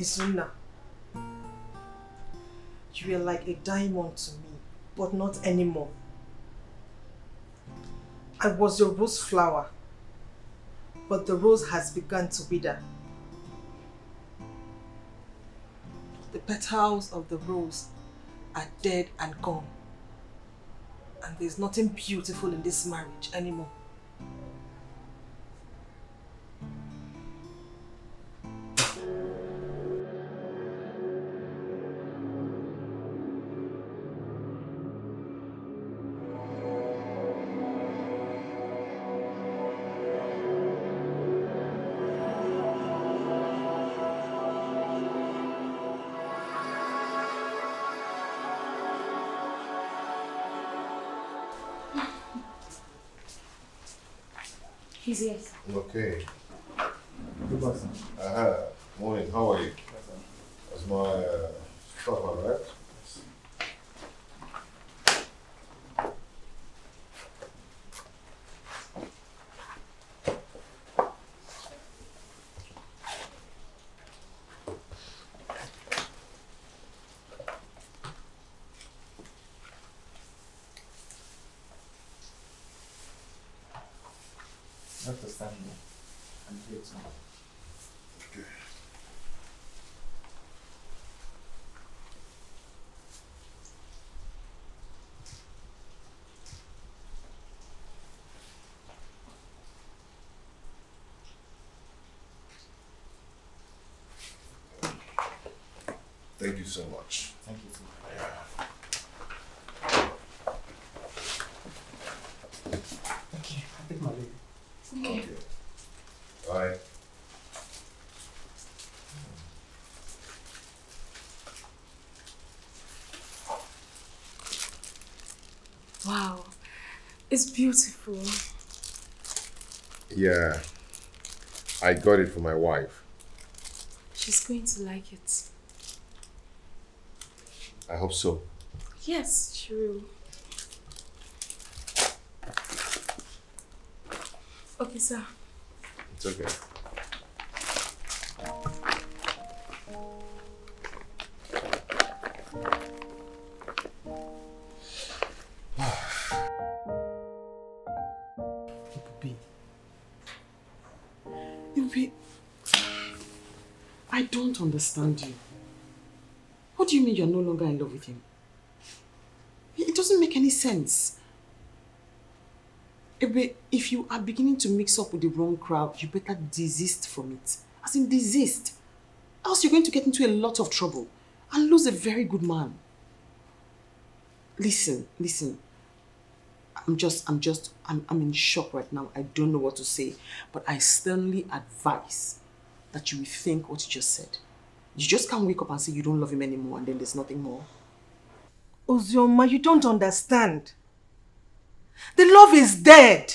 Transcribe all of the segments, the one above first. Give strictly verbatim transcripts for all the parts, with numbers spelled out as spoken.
Izuna, you were like a diamond to me, but not anymore. I was your rose flower, but the rose has begun to wither. The petals of the rose are dead and gone, and there's nothing beautiful in this marriage anymore. Yes. Okay. Good morning. Uh, morning, how are you? That's my uh, stuff, right? Thank you so much. Thank you so much. Yeah. Thank you. I think my baby. Okay. Bye. Wow. It's beautiful. Yeah. I got it for my wife. She's going to like it. I hope so. Yes, she will. Okay, sir. It's okay. Ebube, I don't understand you. What do you mean you're no longer in love with him? It doesn't make any sense. Ebube, if you are beginning to mix up with the wrong crowd, you better desist from it. As in, desist. Else you're going to get into a lot of trouble and lose a very good man. Listen, listen. I'm just, I'm just, I'm, I'm in shock right now. I don't know what to say. But I sternly advise that you rethink what you just said. You just can't wake up and say you don't love him anymore and then there's nothing more. Ozioma, you don't understand. The love is dead.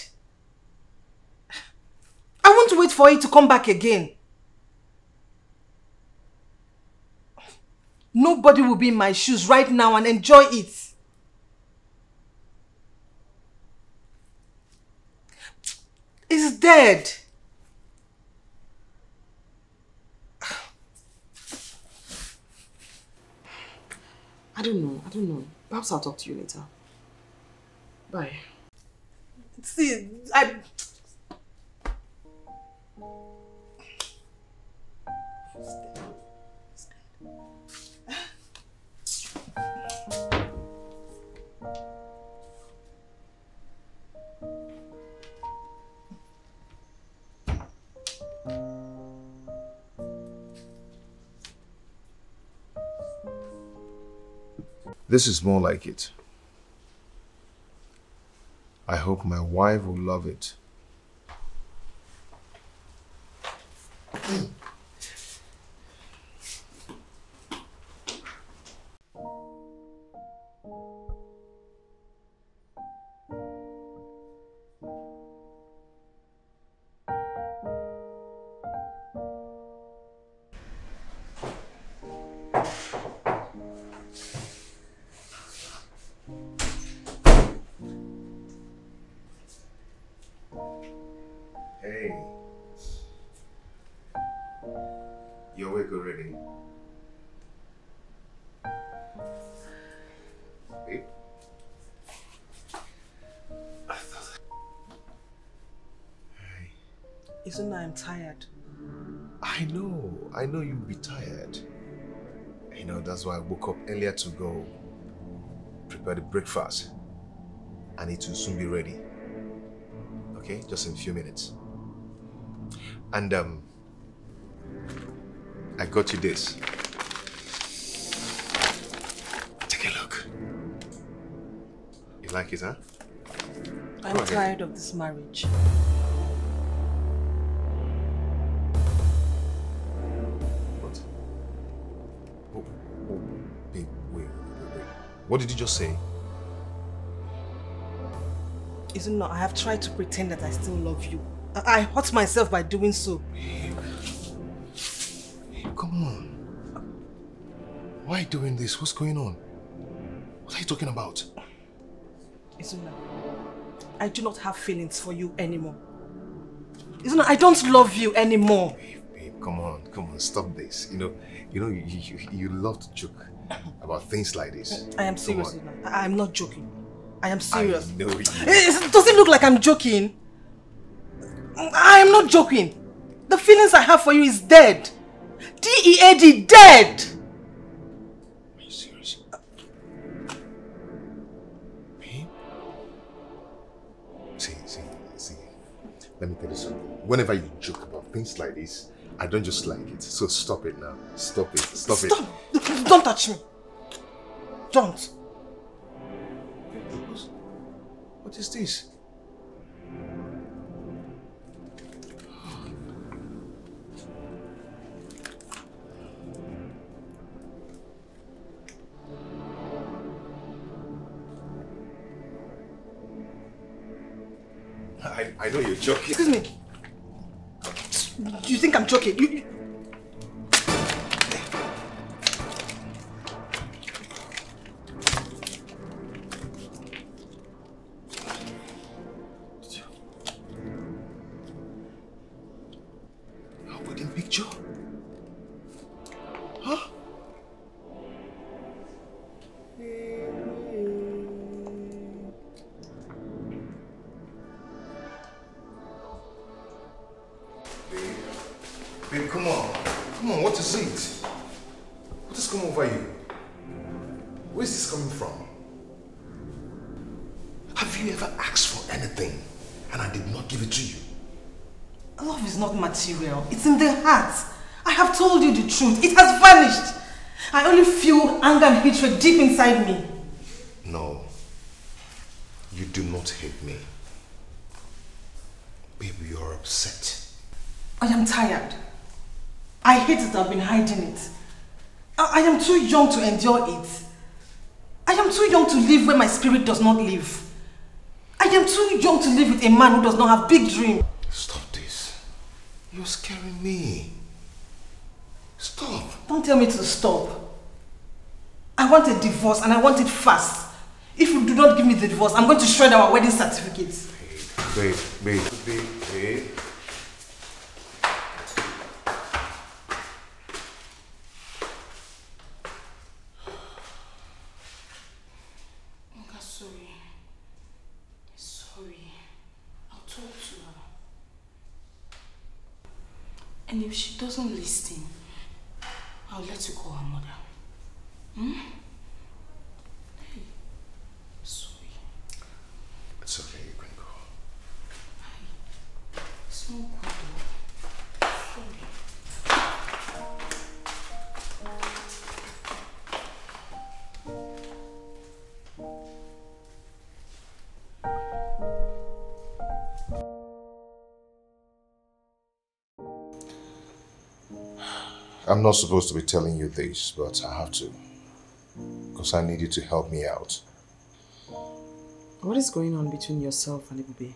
I won't wait for it to come back again. Nobody will be in my shoes right now and enjoy it. It's dead. I don't know, I don't know. Perhaps I'll talk to you later. Bye. See, I... This is more like it. I hope my wife will love it. Izuna, I'm tired. I know. I know you'll be tired. You know, that's why I woke up earlier to go prepare the breakfast. And it will soon be ready. Okay? Just in a few minutes. And, um, I got you this. Take a look. You like it, huh? I'm tired of this marriage. What? Oh, oh, babe, wait, wait, wait. What did you just say? Is it not? I have tried to pretend that I still love you. I, I hurt myself by doing so. Babe. Babe, come on. Why doing this? What's going on? What are you talking about? Izuna, I do not have feelings for you anymore. Izuna, I don't love you anymore. Babe, babe, come on, come on, stop this. You know, you know, you, you, you love to joke about things like this. I am serious, Izuna. I am not joking. I am serious. I know you. It doesn't look like I'm joking. I am not joking. The feelings I have for you is dead. D E A D, dead. Are you serious? Me? See, see, see. Let me tell you something. Whenever you joke about things like this, I don't just like it. So stop it now. Stop it. Stop, stop. it. Stop. Don't touch me. Don't. What is this? I, I know you're joking. Excuse me. Do you think I'm joking? You, you... It's in the heart. I have told you the truth. It has vanished. I only feel anger and hatred deep inside me. No. You do not hate me. Babe, you are upset. I am tired. I hate it. I've been hiding it. I, I am too young to endure it. I am too young to live where my spirit does not live. I am too young to live with a man who does not have big dreams. Stop. You're scaring me. Stop. Don't tell me to stop. I want a divorce and I want it fast. If you do not give me the divorce, I'm going to shred our wedding certificates. Babe, babe, babe, babe. And if she doesn't listen, I'll let you call her mother. Hmm? Hey, sorry. It's okay, you can go. Hi. It's not good though. Sorry. I'm not supposed to be telling you this, but I have to, because I need you to help me out. What is going on between yourself and Ebube?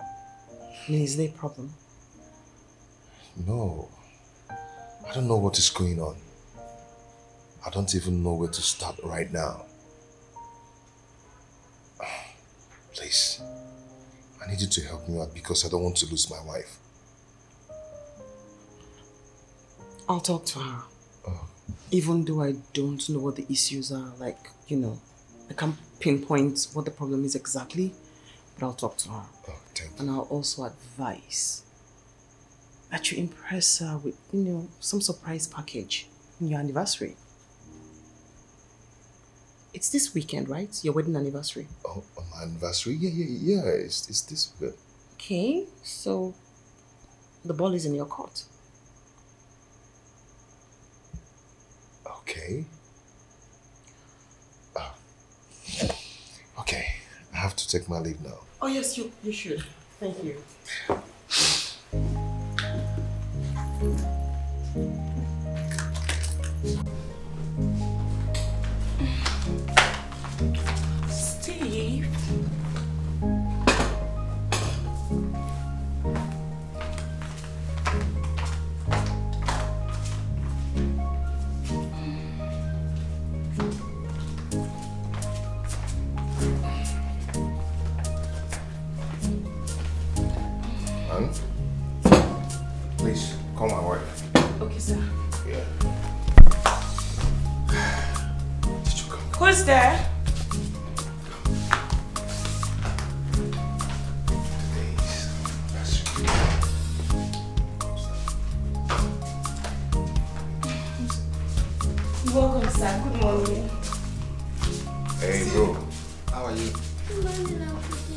I mean, is there a problem? No. I don't know what is going on. I don't even know where to start right now. Please, I need you to help me out because I don't want to lose my wife. I'll talk to her, oh. Even though I don't know what the issues are, like, you know, I can't pinpoint what the problem is exactly, but I'll talk to her. Oh, thank you. And I'll also advise that you impress her with, you know, some surprise package on your anniversary. It's this weekend, right? Your wedding anniversary. Oh, on my anniversary? Yeah, yeah, yeah. It's, it's this weekend. Okay, so the ball is in your court. Okay. Oh. Okay, I have to take my leave now. Oh, yes, you, you should. Thank you. Steve. There. Welcome, sir. Good morning. Hey, bro. How are you? Good morning,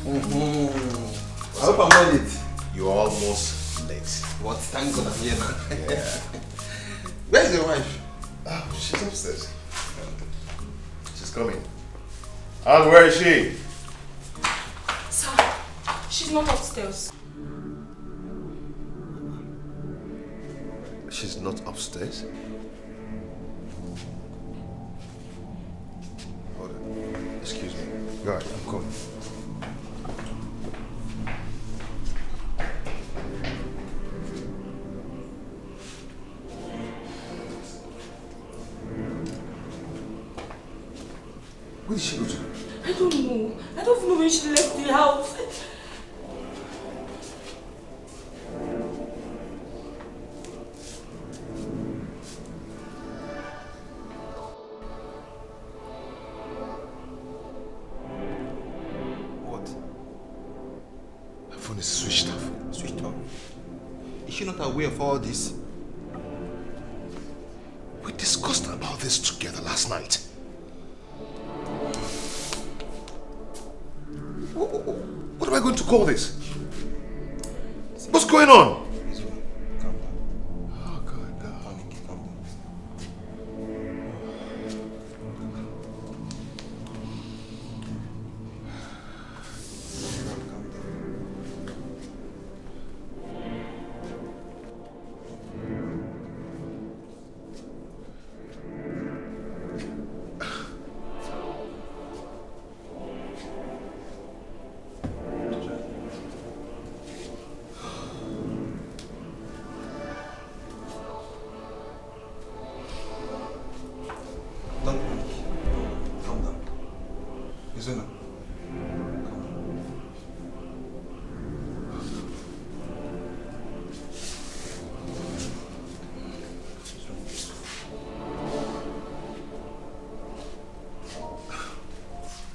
mm-hmm. I hope I'm not late. You're almost late. What? Thank God I'm here, man. Yeah. Where's your wife? Oh, she's upstairs. Coming. And where is she? Sir, she's not upstairs. She's not upstairs? Hold on. Excuse me. Right, I'm coming. Where did she go to? I don't know. I don't know when she left the house. What? Her phone is switched off. Switched off? Is she not aware of all this? We discussed about this together last night. What am I going to call this? What's going on?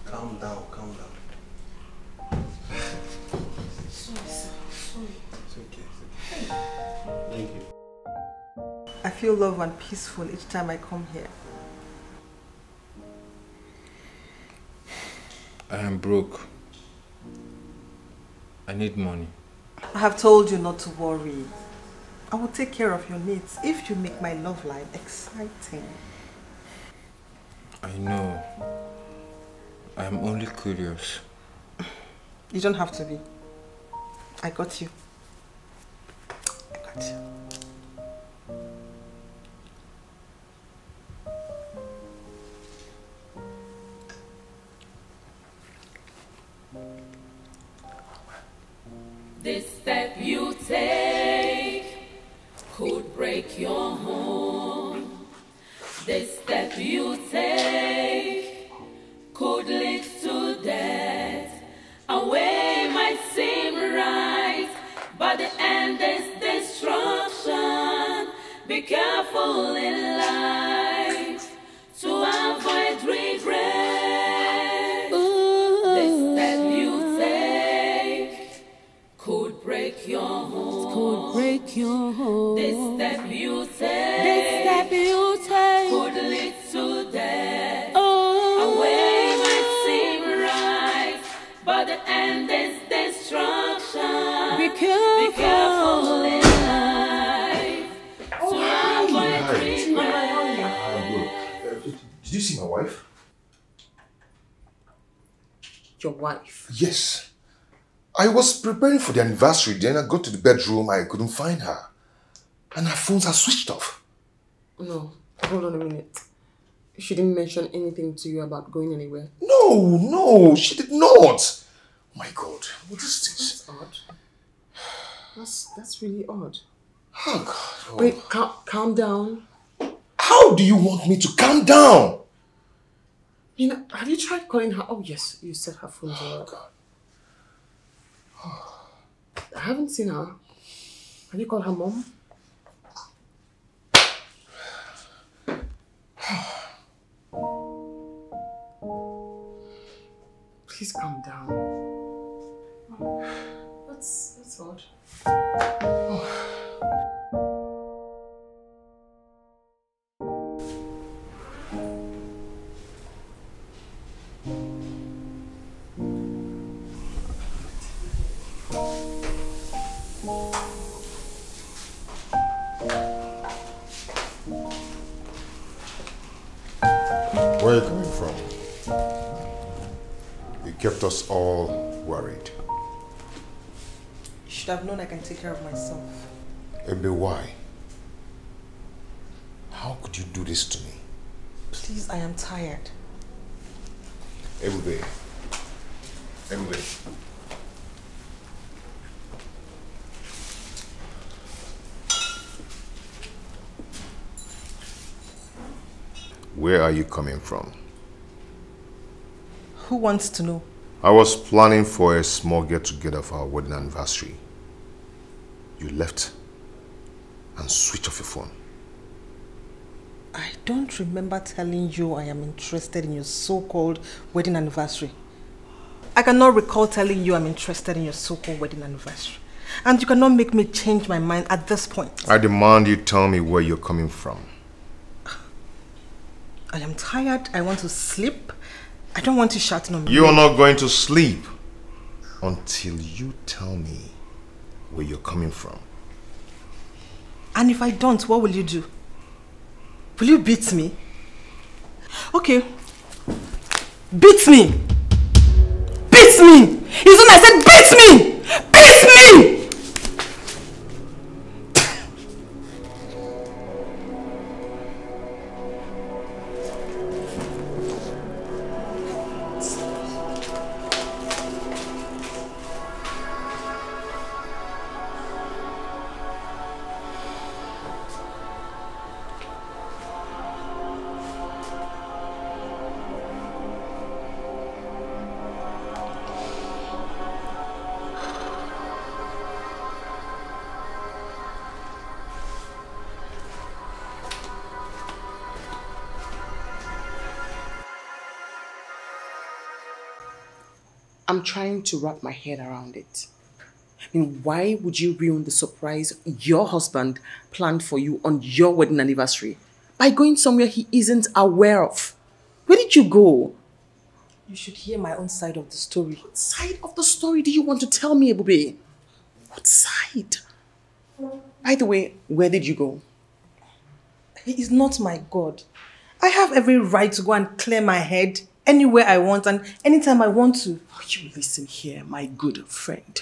Oh God, I feel loved and peaceful each time I come here. I am broke. I need money. I have told you not to worry. I will take care of your needs if you make my love life exciting. I know. I am only curious. You don't have to be. I got you. I got you. Could break your Did you see my wife? Your wife? Yes. I was preparing for the anniversary, then I got to the bedroom, I couldn't find her. And her phones are switched off. No, hold on a minute. She didn't mention anything to you about going anywhere? No, no, she did not. My God, what is this? That's odd. That's, that's really odd. Oh, God. Oh. Wait, cal calm down. How do you want me to calm down? You know, have you tried calling her? Oh, yes, you said her phone. Oh, God. Oh. I haven't seen her. Have you called her mom? Please calm down. Oh, that's, that's odd. Oh. Where are you coming from? You kept us all worried. I should have known I can take care of myself. Ebube, why? How could you do this to me? Please, I am tired. Ebube. Ebube. Where are you coming from? Who wants to know? I was planning for a small get-together for our wedding anniversary. You left and switched off your phone. I don't remember telling you I am interested in your so-called wedding anniversary. I cannot recall telling you I'm interested in your so-called wedding anniversary. And you cannot make me change my mind at this point. I demand you tell me where you're coming from. I am tired. I want to sleep. I don't want to shout no more. You are not going to sleep until you tell me where you're coming from. And if I don't, what will you do? Will you beat me? Okay. Beat me! Beat me! Izuna, I said beat me! Beat me! I'm trying to wrap my head around it. I mean, why would you ruin the surprise your husband planned for you on your wedding anniversary by going somewhere he isn't aware of? Where did you go? You should hear my own side of the story. What side of the story do you want to tell me, Ebube? What side? By the way, where did you go? He is not my God. I have every right to go and clear my head anywhere I want and anytime I want to. Oh, you listen here, my good friend.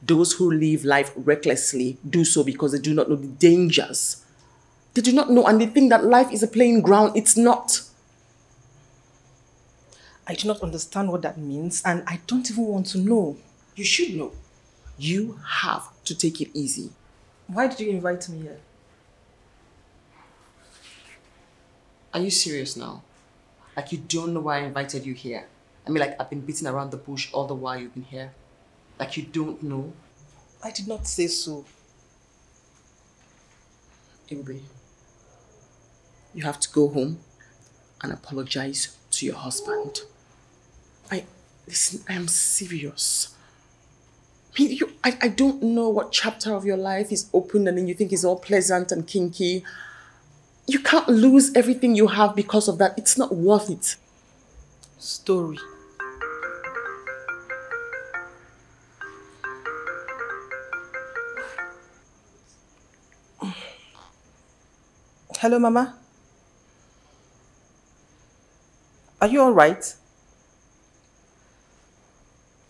Those who live life recklessly do so because they do not know the dangers. They do not know and they think that life is a playing ground. It's not. I do not understand what that means and I don't even want to know. You should know. You have to take it easy. Why did you invite me here? Are you serious now? Like, you don't know why I invited you here. I mean, like, I've been beating around the bush all the while you've been here. Like, you don't know. I did not say so. Ebube, you have to go home and apologize to your husband. I, listen, I am serious. I mean, you, I, I don't know what chapter of your life is open and then you think it's all pleasant and kinky. You can't lose everything you have because of that. It's not worth it. Story. Hello, Mama. Are you all right?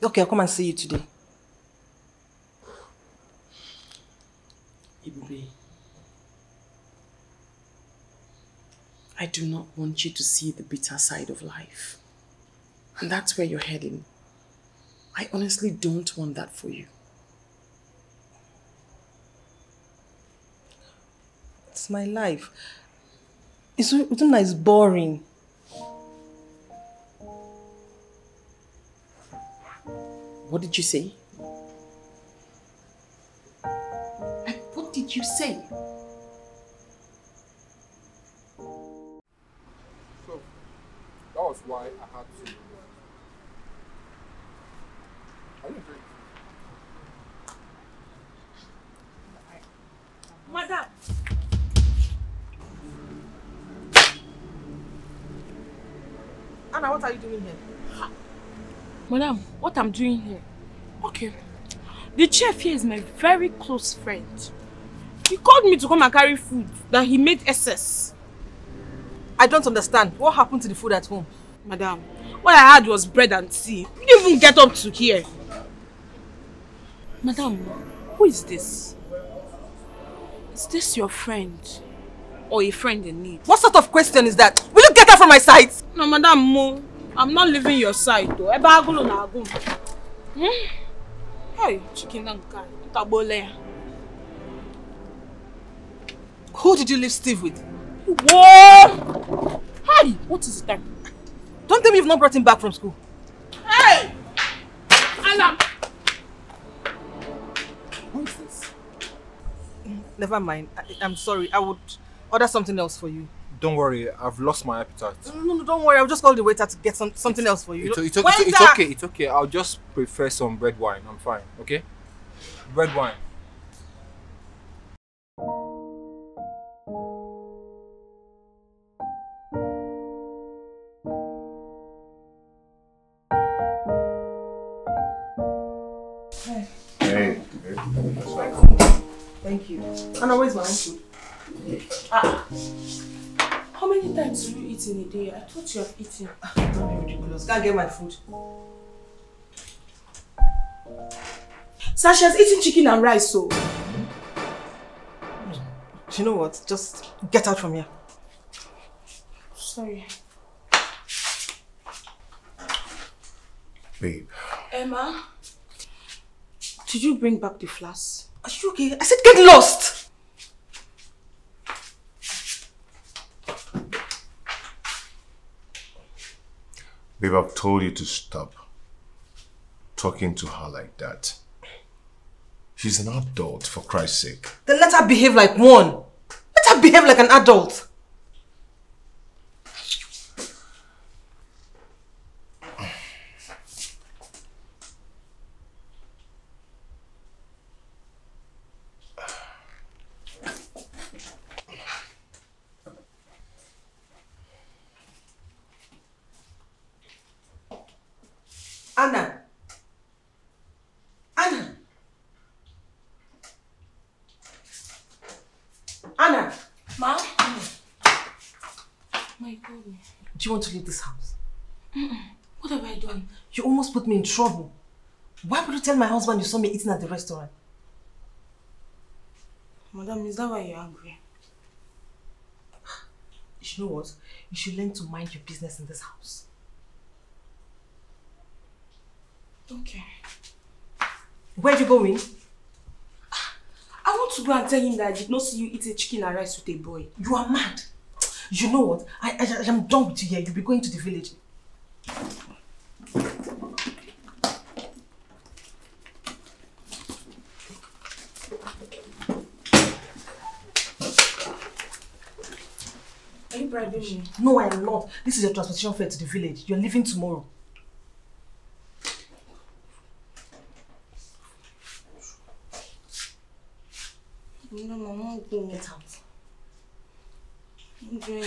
Okay, I'll come and see you today. Ebube, I do not want you to see the bitter side of life. And that's where you're heading. I honestly don't want that for you. It's my life. It's, it's boring. What did you say? And what did you say? So, that was why I had to... I didn't drink. Madam! Anna, what are you doing here? Madam, what I'm doing here? Okay. The chef here is my very close friend. He called me to come and carry food that he made excess. I don't understand. What happened to the food at home? Madam, what I had was bread and tea. You didn't even get up to here. Madam, who is this? Is this your friend? Or a friend in need? What sort of question is that? Will you get out from my sight? No, Madam Mo. I'm not leaving your side though. Hmm? Hey, chicken and guy. Who did you leave Steve with? Whoa! Hey! What is that? Don't tell me you've not brought him back from school. Hey! Anna! Who is this? Never mind. I, I'm sorry. I would order something else for you. Don't worry, I've lost my appetite. No, no, don't worry. I'll just call the waiter to get some, something it's, else for you. It's, it's, it's, it's okay, it's okay. I'll just prefer some red wine. I'm fine, okay? Red wine. Hey. Hey. Hey. Thank you. Anna, where's my own food? Ah. How many times do you eat in a day? I thought you have eaten. Don't be ridiculous. Can't get my food. Sasha's eating chicken and rice, so. Do you know what? Just get out from here. Sorry. Babe. Emma? Did you bring back the flask? Are you okay? I said get lost! Babe, I've told you to stop talking to her like that. She's an adult, for Christ's sake. Then let her behave like one. Let her behave like an adult. Anna! Anna! Anna! Ma? Anna. My God. Do you want to leave this house? Mm-mm. What have I done? You almost put me in trouble. Why would you tell my husband you saw me eating at the restaurant? Madam, is that why you're angry? You know what? You should learn to mind your business in this house. Okay. Where are you going? I want to go and tell him that I did not see you eat a chicken and rice with a boy. You are mad. You know what? I, I, I am done with you here. You'll be going to the village. Are you bribing me? No, I am not. This is your transportation fare to the village. You're leaving tomorrow. No, Mama, get out.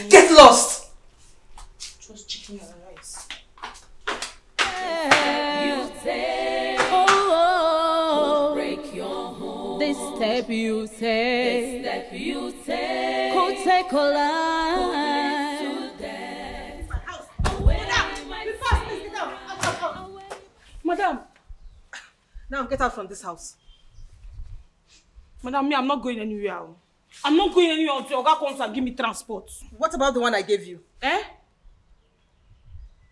Get lost! Just chicken and rice. You say, oh, oh, break your home. This step you say, this step you say, could take a life. Madam, now get out from this house. Madam, me, I'm not going anywhere. I'm not going anywhere until Oga comes and give me transport. What about the one I gave you? Eh?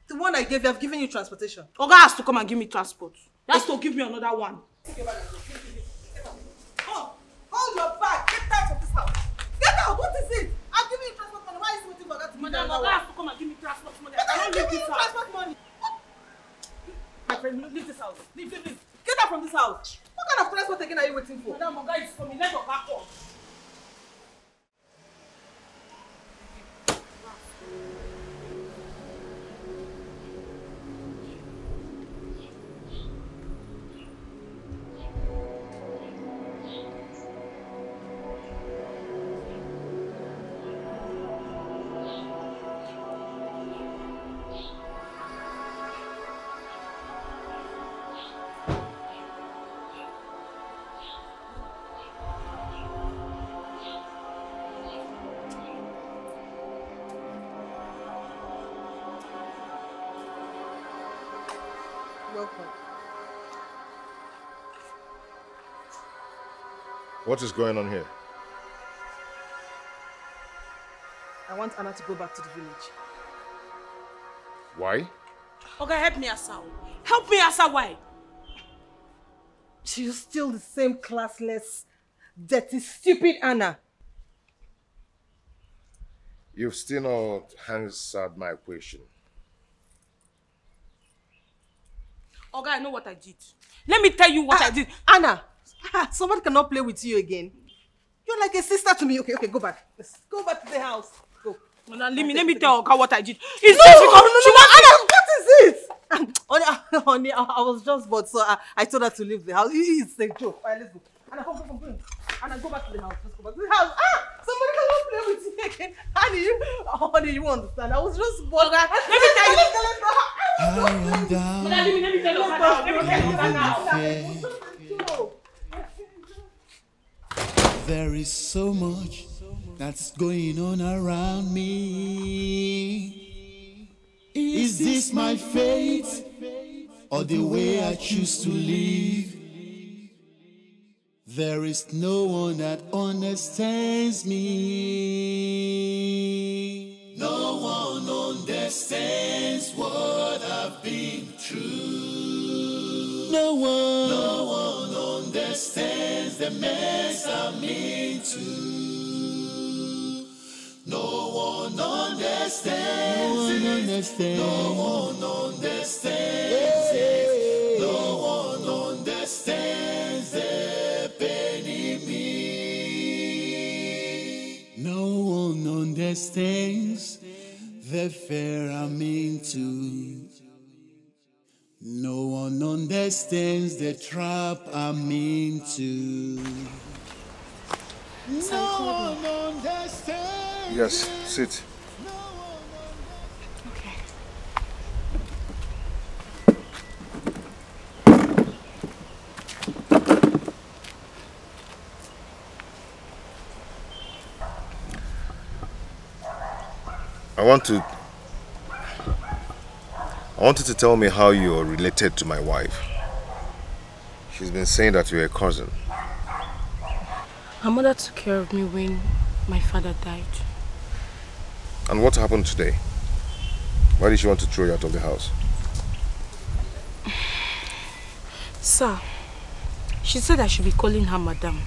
The one I gave you, I've given you transportation. Oga has to come and give me transport. That's to give me another one. Oh, hold your bag. Get out of this house. Get out. What is it? I'm giving you transport money. Why is it waiting for that? Madam, Oga has to come and give me transport money. But I'm giving you transport money. My friend, leave this house. Leave, leave, leave. Get out from this house. What kind of transport again are you waiting for? Madam, Oga is coming. Let Oga come. What is going on here? I want Anna to go back to the village. Why? Okay, help me, Asa. Help me, Asa, why? She's still the same classless, dirty, stupid Anna. You've still not answered my question. Okay, I know what I did. Let me tell you what I, I did. Anna! Someone cannot play with you again. You're like a sister to me. Okay, okay, go back. Let's go back to the house. Go. Well, let me, let me tell Oga what I did. It's no, no, no, she no, no, no, what is it? Honey, I was just bored, so I, I told her to leave the house. It's a joke. All right, let's go. Anna, come, come, come. Anna, go back to the house. Let's go back to the house. Ah! Somebody cannot play with you again. Honey, you, honey, you understand. I was just bored. Let me tell you. I am down. Let me let me tell Oga. Let me tell Oga now. There is so much that's going on around me. Is this my fate or the way I choose to live? There is no one that understands me. No one understands what I've been through. No one. No one. Understands the mess I'm into. No one understands. No one understands. No one understands it. No one understands the pain in me. No one understands the fear I'm into. No one understands the trap I'm into. No one understands. Yes, sit. Okay. I want to I want you to tell me how you are related to my wife. She's been saying that you're a cousin. Her mother took care of me when my father died. And what happened today? Why did she want to throw you out of the house? Sir, she said I should be calling her madam.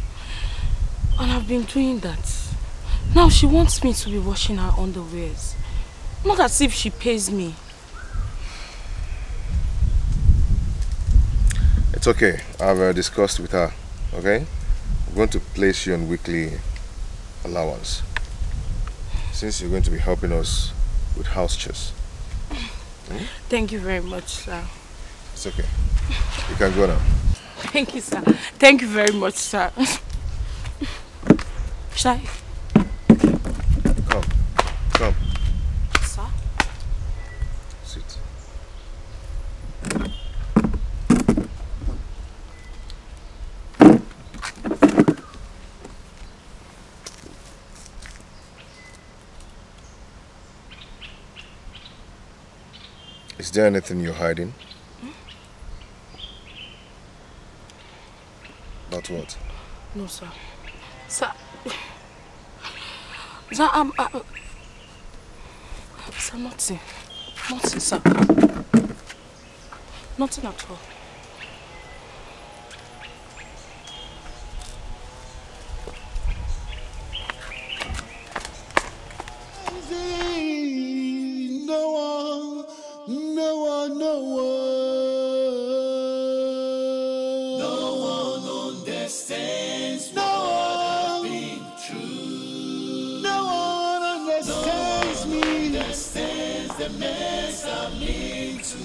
And I've been doing that. Now she wants me to be washing her underwears. Not as if she pays me. It's okay, I've uh, discussed with her, okay? I'm going to place you on weekly allowance since you're going to be helping us with house chores. Hmm? Thank you very much, sir. It's okay. You can go now. Thank you, sir. Thank you very much, sir. Shall I? Come. Come. Sir? Sit. Is there anything you're hiding? Hmm? about what? No, sir. Sir. Sir, I'm... Uh, sir, nothing. Nothing, sir. Nothing at all. No one, no one, no one. No one understands what I've been through. No one understands me. No one understands the mess I'm into.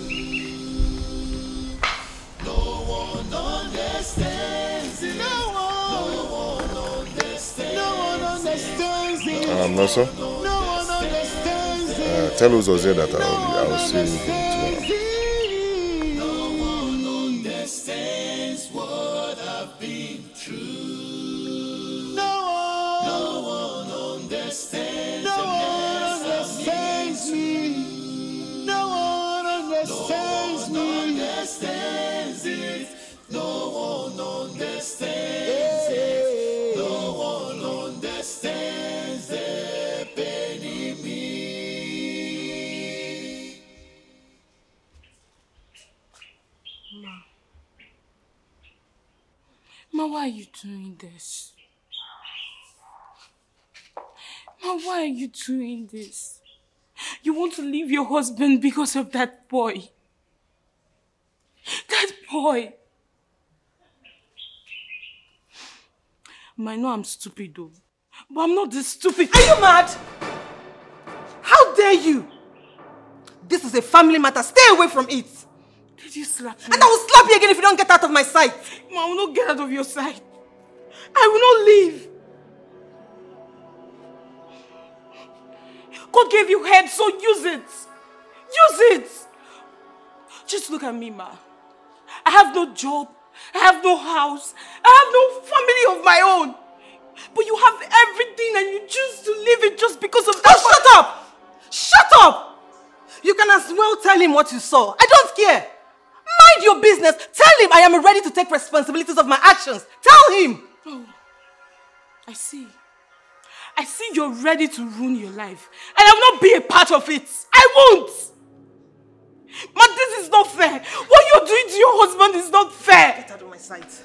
No one understands it. No one, no one understands. No one understands it. Um, no, sir. No one understands. Uh, tell us Jose that I'll, I'll see him tomorrow. No one understands what I've been through. No one, no one understands. No one understands me. No one understands me. No one understands it. No one understands it. No one understands the pain in me. Ma. Ma, why are you doing this? Ma, why are you doing this? You want to leave your husband because of that boy. That boy. Ma, I know I'm stupid though. But I'm not this stupid. Are you mad? How dare you? This is a family matter. Stay away from it. Did you slap me? And I will slap you again if you don't get out of my sight. Ma, I will not get out of your sight. I will not leave. God gave you head, so use it. Use it. Just look at me, Ma. I have no job. I have no house. I have no family of my own. But you have everything and you choose to leave it just because of that. Oh, shut up! Shut up! You can as well tell him what you saw. I don't care. Mind your business. Tell him I am ready to take responsibilities of my actions. Tell him. Oh, I see. I see you're ready to ruin your life. And I will not be a part of it. I won't. But this is not fair. What you're doing to your husband is not fair. Get out of my sight.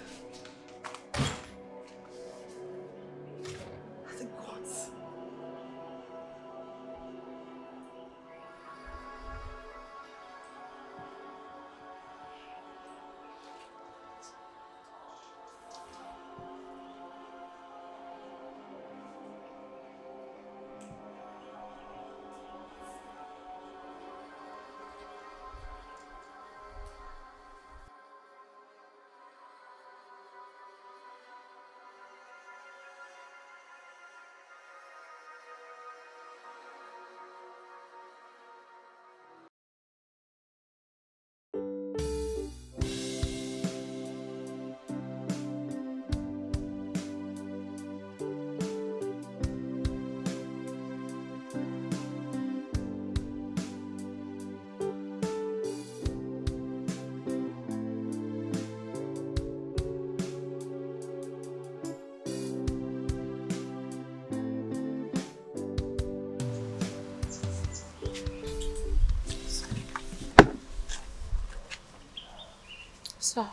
Sir.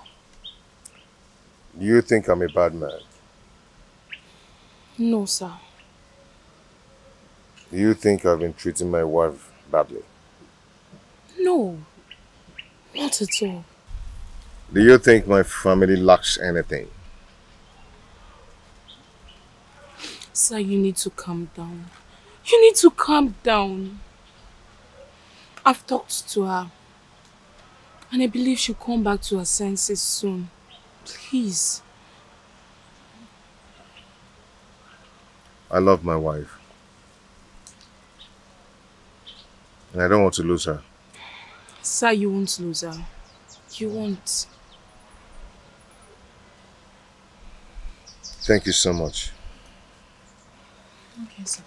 You think I'm a bad man? No, sir. You think I've been treating my wife badly? No, not at all. Do you think my family lacks anything? Sir, you need to calm down. You need to calm down. I've talked to her. And I believe she'll come back to her senses soon. Please. I love my wife. And I don't want to lose her. Sir, you won't lose her. You won't. Thank you so much. Okay, sir.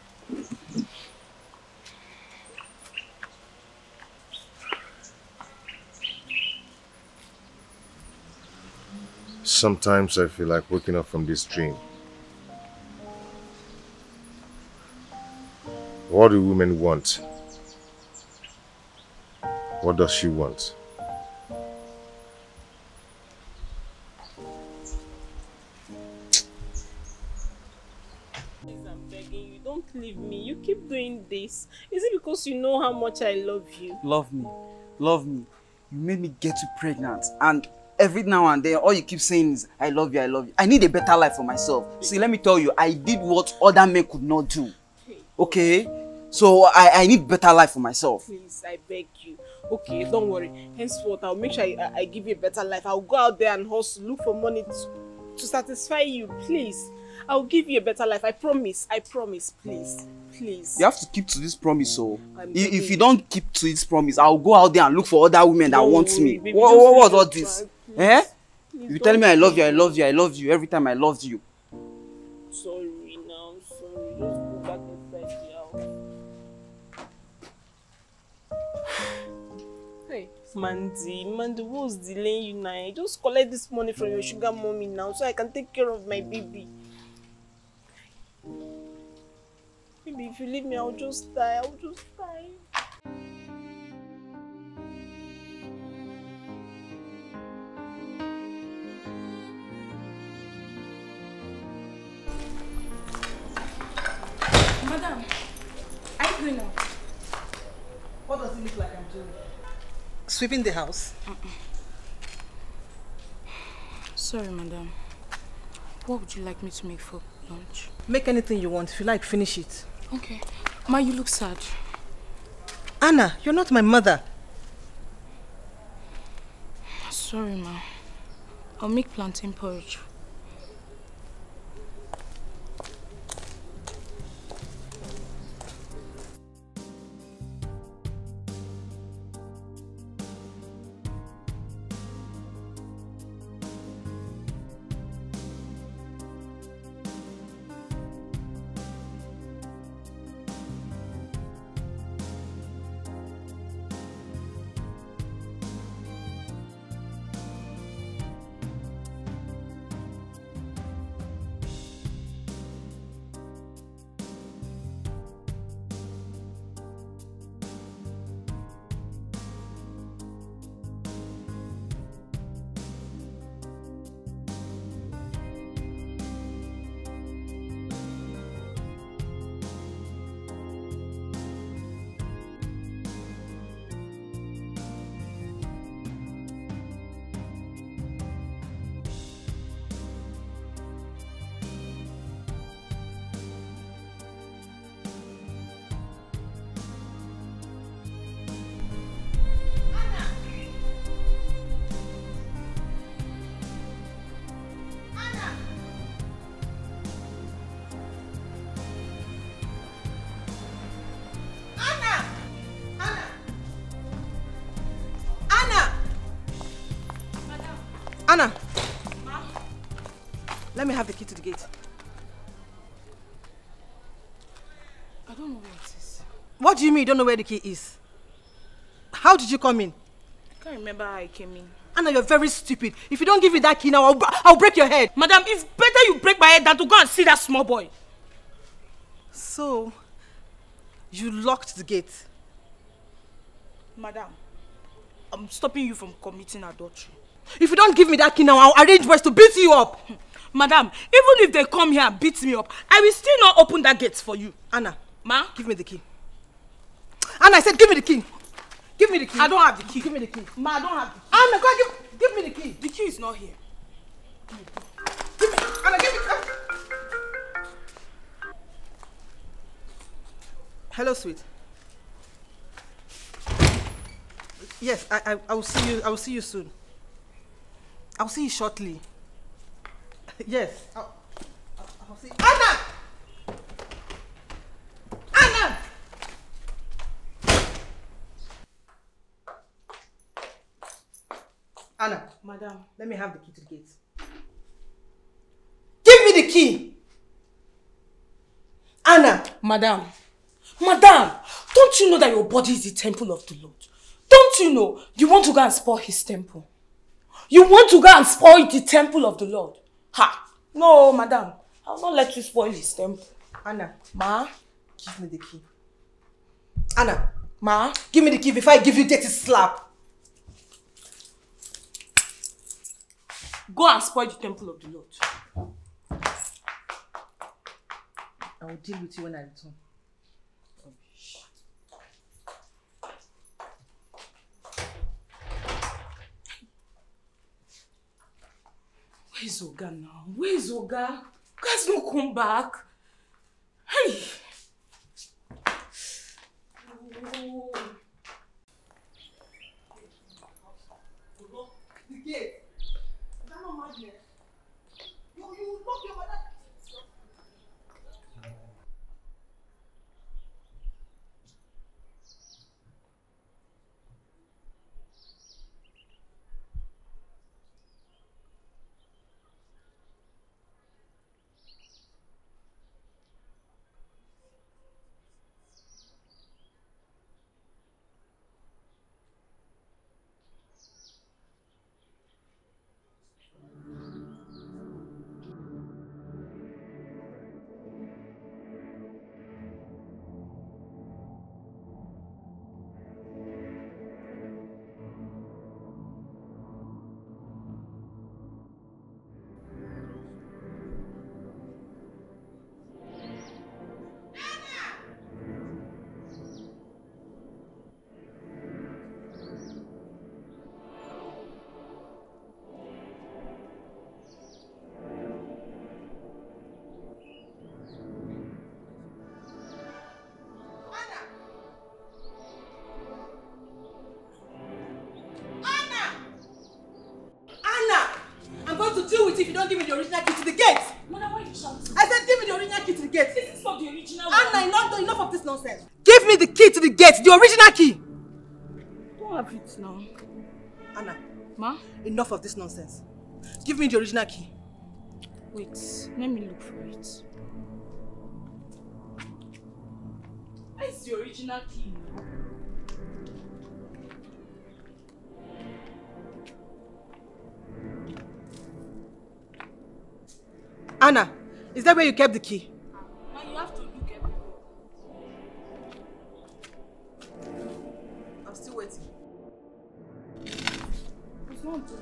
Sometimes I feel like waking up from this dream. What do women want? What does she want? I'm begging you, don't leave me. You keep doing this. Is it because you know how much I love you? Love me. Love me. You made me get you pregnant, and every now and then all you keep saying is I love you, I love you. I need a better life for myself. See, let me tell you, I did what other men could not do. Okay? So I, I need better life for myself. Please, I beg you. Okay, don't worry. Henceforth, I'll make sure I, I give you a better life. I'll go out there and hustle, look for money to, to satisfy you. Please, I'll give you a better life. I promise. I promise. Please. Please. You have to keep to this promise, so if you don't keep to this promise, I'll go out there and look for other women that no, want me. Baby, what what was all this? Please. Eh? Please, you tell me I love you, I love you, I love you. Every time I loved you. Sorry now, sorry. Just go back inside the house. Hey, Mandy, Mandy, what's delaying you now? Just collect this money from your sugar mommy now, so I can take care of my baby. Maybe if you leave me, I'll just die. I'll just die. Madam, are you going out? What does it look like I'm doing? Sweeping the house. Uh-uh. Sorry, madam. What would you like me to make for lunch? Make anything you want. If you like, finish it. Okay. Ma, you look sad. Anna, you're not my mother. Sorry, ma. I'll make plantain porridge. Anna! Ma? Let me have the key to the gate. I don't know where it is. What do you mean you don't know where the key is? How did you come in? I can't remember how I came in. Anna, you're very stupid. If you don't give me that key now, I'll, I'll break your head. Madam, it's better you break my head than to go and see that small boy. So, you locked the gate? Madam, I'm stopping you from committing adultery. If you don't give me that key now, I'll arrange ways to beat you up. Madam, even if they come here and beat me up, I will still not open that gate for you. Anna, ma, give me the key. Anna, I said, give me the key. Give me the key. I don't have the key. Give me the key. Ma, I don't have the key. Anna, go and give, give me the key. The key is not here. Give me the key. Give me, Anna, give me the key. Hello, sweet. Yes, I, I, I will see you. I will see you soon. I'll see you shortly. Yes. I'll, I'll, I'll see you. Anna! Anna! Anna. Madam, let me have the key to the gate. Give me the key! Anna! Madam. Madam! Don't you know that your body is the temple of the Lord? Don't you know you want to go and spoil his temple? You want to go and spoil the temple of the Lord? Ha! No, madam. I will not let you spoil his temple. Anna. Ma? Give me the key. Anna. Ma? Give me the key before I give you dirty slap. Go and spoil the temple of the Lord. I will deal with you when I return. Where's Oga now? Where's Oga? You guys don't come back. Hey. Oh. The gate. That's not madness. You you lock your mother. If you don't give me the original key to the gate. Mother, why are you shouting? I said give me the original key to the gate. This is not the original one. Anna, enough, enough of this nonsense. Give me the key to the gate, the original key. Don't have it now. Anna. Ma? Enough of this nonsense. Give me the original key. Wait, let me look for it. Where is the original key? Anna, is that where you kept the key? No, you have to look at it. I'm still waiting. It's not good.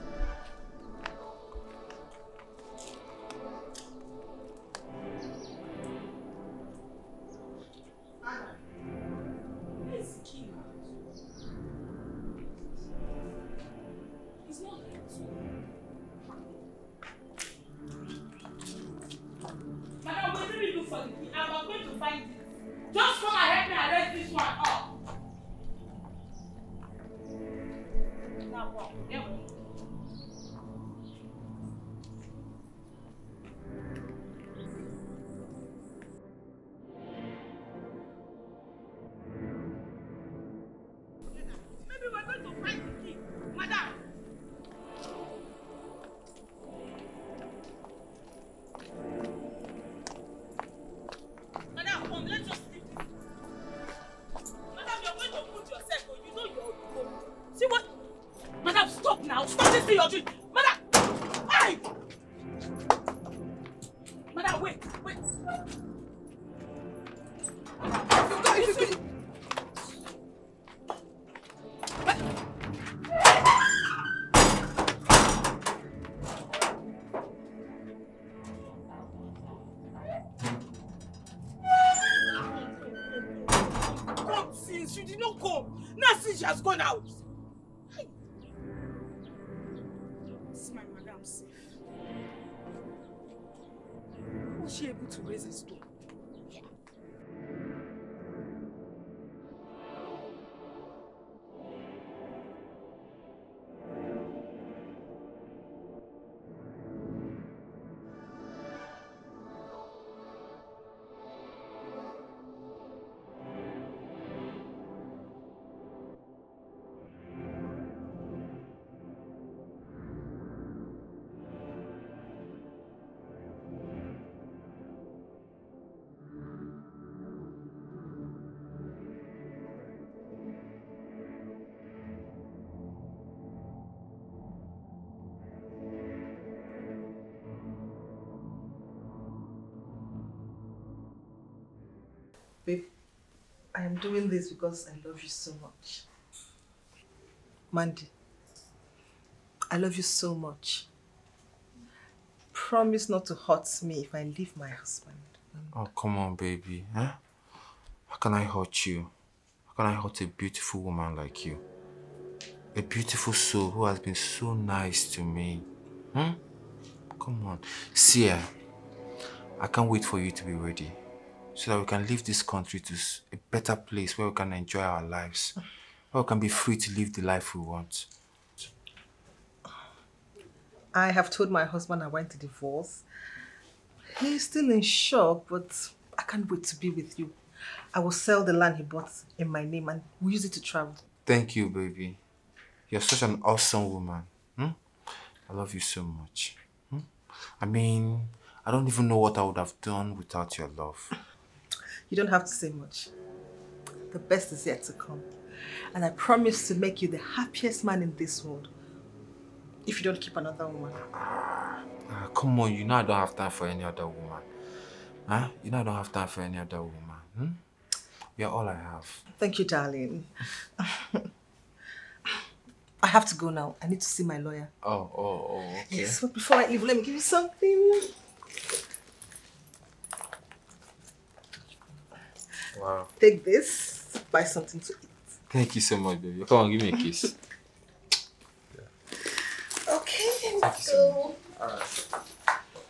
Babe, I am doing this because I love you so much. Mandy, I love you so much. Promise not to hurt me if I leave my husband. Oh, come on, baby. Huh? How can I hurt you? How can I hurt a beautiful woman like you? A beautiful soul who has been so nice to me. Hmm? Come on. Sia, I can't wait for you to be ready so that we can leave this country to a better place where we can enjoy our lives, where we can be free to live the life we want. I have told my husband I want to divorce. He's still in shock, but I can't wait to be with you. I will sell the land he bought in my name and we'll use it to travel. Thank you, baby. You're such an awesome woman. Hmm? I love you so much. Hmm? I mean, I don't even know what I would have done without your love. You don't have to say much. The best is yet to come. And I promise to make you the happiest man in this world. If you don't keep another woman. Ah, come on, you know I don't have time for any other woman. Huh? You know I don't have time for any other woman. Hmm? You're all I have. Thank you, darling. I have to go now. I need to see my lawyer. Oh, oh, oh, okay. Yes, but before I leave, let me give you something. Wow. Take this, buy something to eat. Thank you so much, baby. Come on, give me a kiss. So, uh,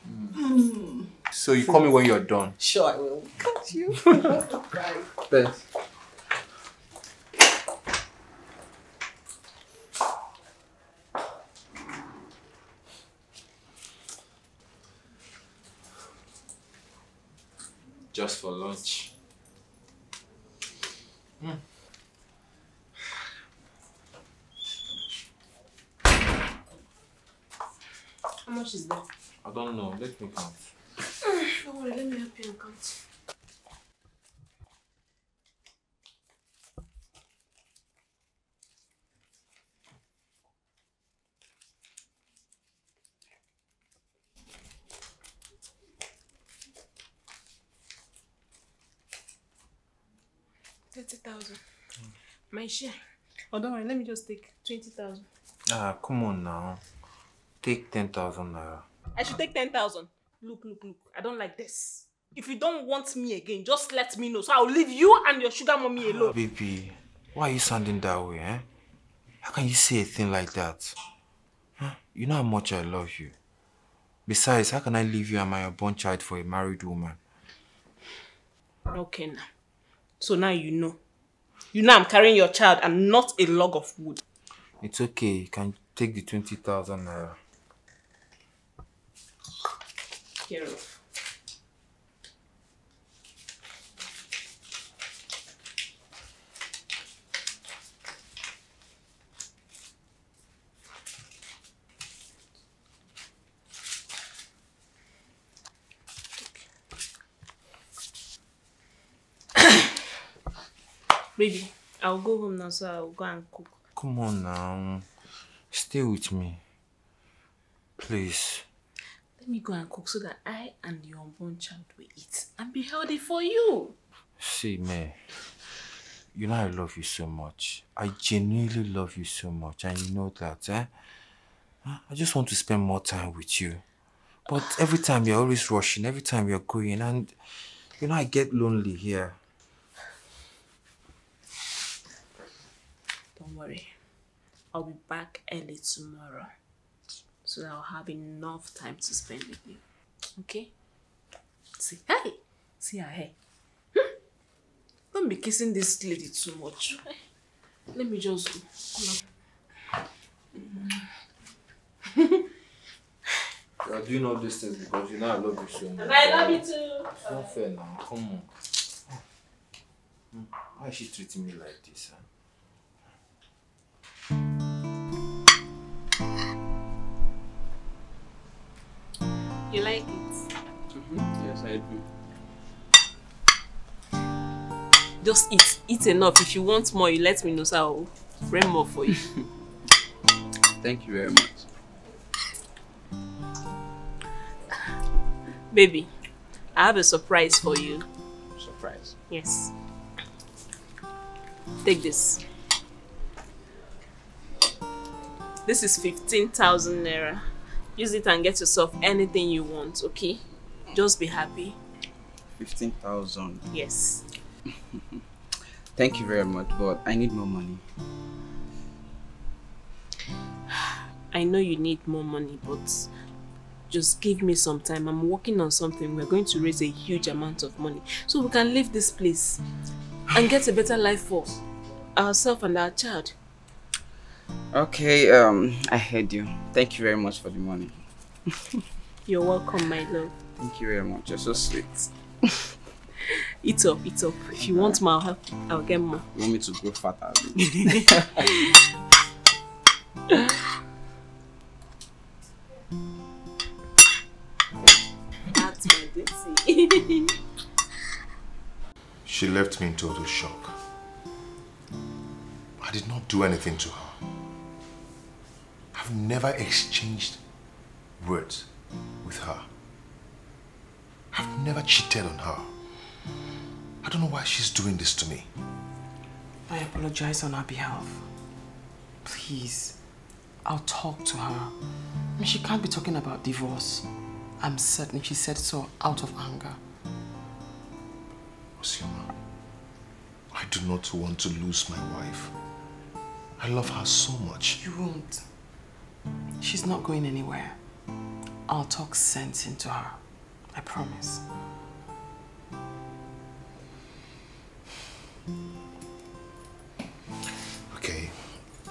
mm. so you call me when you're done. Sure, I will. Can't you? Bye. Thanks. Just for lunch. Mm. How much is that? I don't know. Let me count. Don't worry, let me help you and count. thirty thousand. Mm. My share. Oh, don't worry. Let me just take twenty thousand. Ah, come on now. Take ten thousand naira. I should take ten thousand. Look, look, look. I don't like this. If you don't want me again, just let me know. So I'll leave you and your sugar mommy alone. Oh, baby, why are you sounding that way, eh? How can you say a thing like that? Huh? You know how much I love you. Besides, how can I leave you and my unborn child for a married woman? Okay, now. So now you know. You know I'm carrying your child and not a log of wood. It's okay. You can take the twenty thousand naira. Here. Baby, I'll go home now, so I'll go and cook. Come on now. Stay with me. Please. Let me go and cook so that I and your unborn child will eat and be healthy for you. See, May, you know I love you so much. I genuinely love you so much, and you know that, eh? I just want to spend more time with you. But every time you're always rushing, every time you're going, and you know I get lonely here. Don't worry. I'll be back early tomorrow. So that I'll have enough time to spend with you. Okay? See, hey! See her hair. Hmm? Don't be kissing this lady too much. Let me just go. Mm. You are doing all these things because you know I love you so much. And I love you too. It's not fair now. Come on. Why is she treating me like this? Huh? You like it? Mm-hmm. Yes, I do. Just eat. Eat enough. If you want more, you let me know, so I'll bring more for you. Thank you very much. Baby, I have a surprise for you. Surprise? Yes. Take this. This is fifteen thousand naira. Use it and get yourself anything you want, okay? Just be happy. fifteen thousand? Yes. Thank you very much, but I need more money. I know you need more money, but just give me some time. I'm working on something. We're going to raise a huge amount of money so we can leave this place and get a better life for ourselves and our child. Okay, um, I heard you. Thank you very much for the money. You're welcome, my love. Thank you very much. You're so sweet. Eat up, eat up. If you want more, I'll, have, I'll get more. You want me to grow fatter? That's my duty. She left me in total shock. I did not do anything to her. I've never exchanged words with her. I've never cheated on her. I don't know why she's doing this to me. I apologize on her behalf. Please, I'll talk to her. I mean, she can't be talking about divorce. I'm certain she said so out of anger. Ozioma, I do not want to lose my wife. I love her so much. You won't. She's not going anywhere. I'll talk sense into her. I promise. Okay.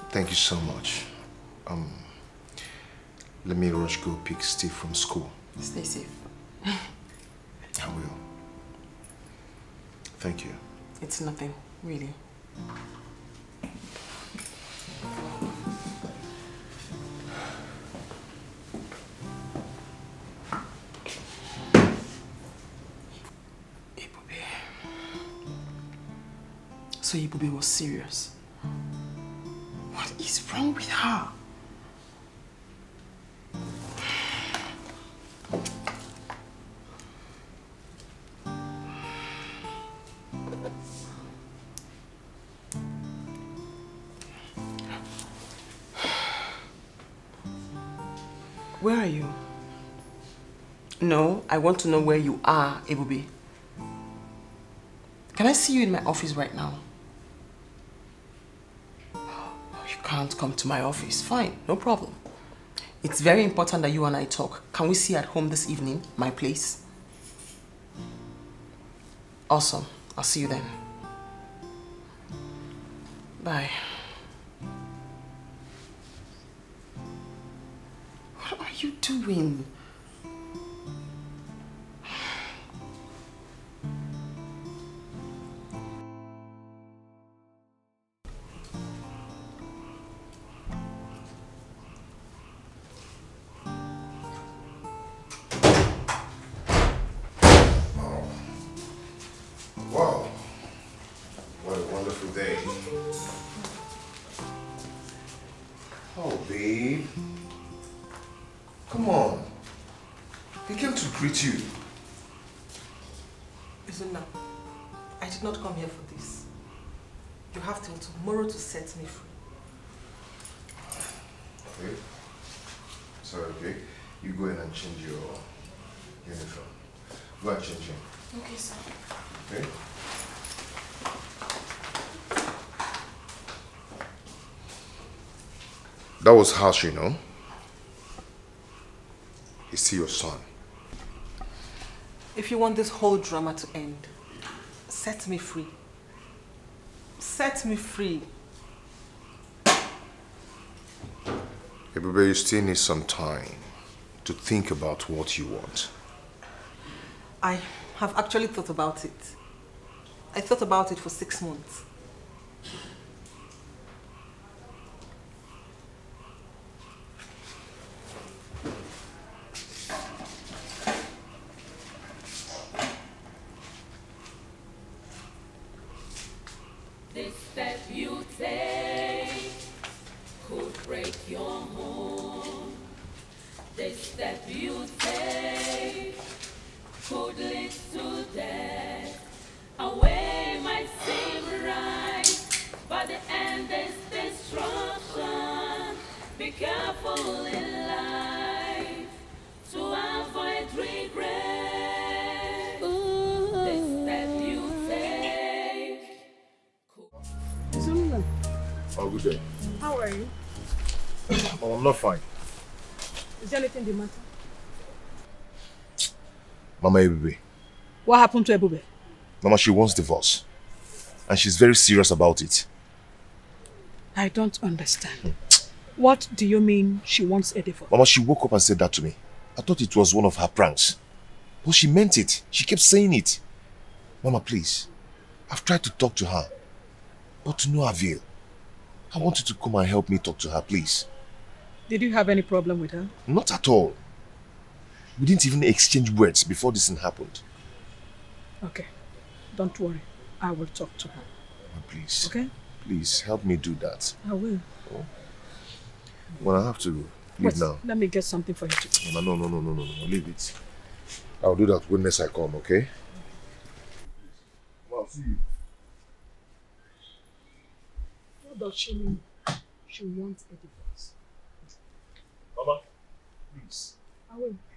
Thank you so much. Um, let me rush go pick Steve from school. Stay safe. I will. Thank you. It's nothing, really. So Ebube was serious. What is wrong with her? Where are you? No, I want to know where you are, Ebube. Can I see you in my office right now? Can't come to my office. Fine, no problem. It's very important that you and I talk. Can we see at home this evening? My place. Awesome. I'll see you then. Bye. What are you doing? Me free. Okay. So okay. You go in and change your uniform. Go and change it. Okay, sir. Okay. That was harsh, you know. Is he your son? If you want this whole drama to end, set me free. Set me free. Ebube, you still need some time to think about what you want. I have actually thought about it. I thought about it for six months. Away. wonderful in life to avoid regret. Ooh. The step you take. Izuna. Oh, good day. How are you? Oh, I'm not fine. Is there anything the matter? Mama Ebube. What happened to Ebube? Mama, she wants divorce. And she's very serious about it. I don't understand. Hmm. What do you mean she wants a divorce? Mama, she woke up and said that to me. I thought it was one of her pranks. But she meant it. She kept saying it. Mama, please. I've tried to talk to her. But to no avail. I want you to come and help me talk to her, please. Did you have any problem with her? Not at all. We didn't even exchange words before this thing happened. Okay. Don't worry. I will talk to her. Please. Okay? Please, help me do that. I will. Oh. Well, I have to leave Wait, now. Let me get something for you to eat. No, no, no, no, no, no, no. Leave it. I'll do that when next I come, okay? Well, I'll see you. What does she mean? She wants a divorce. Mama, please. I will.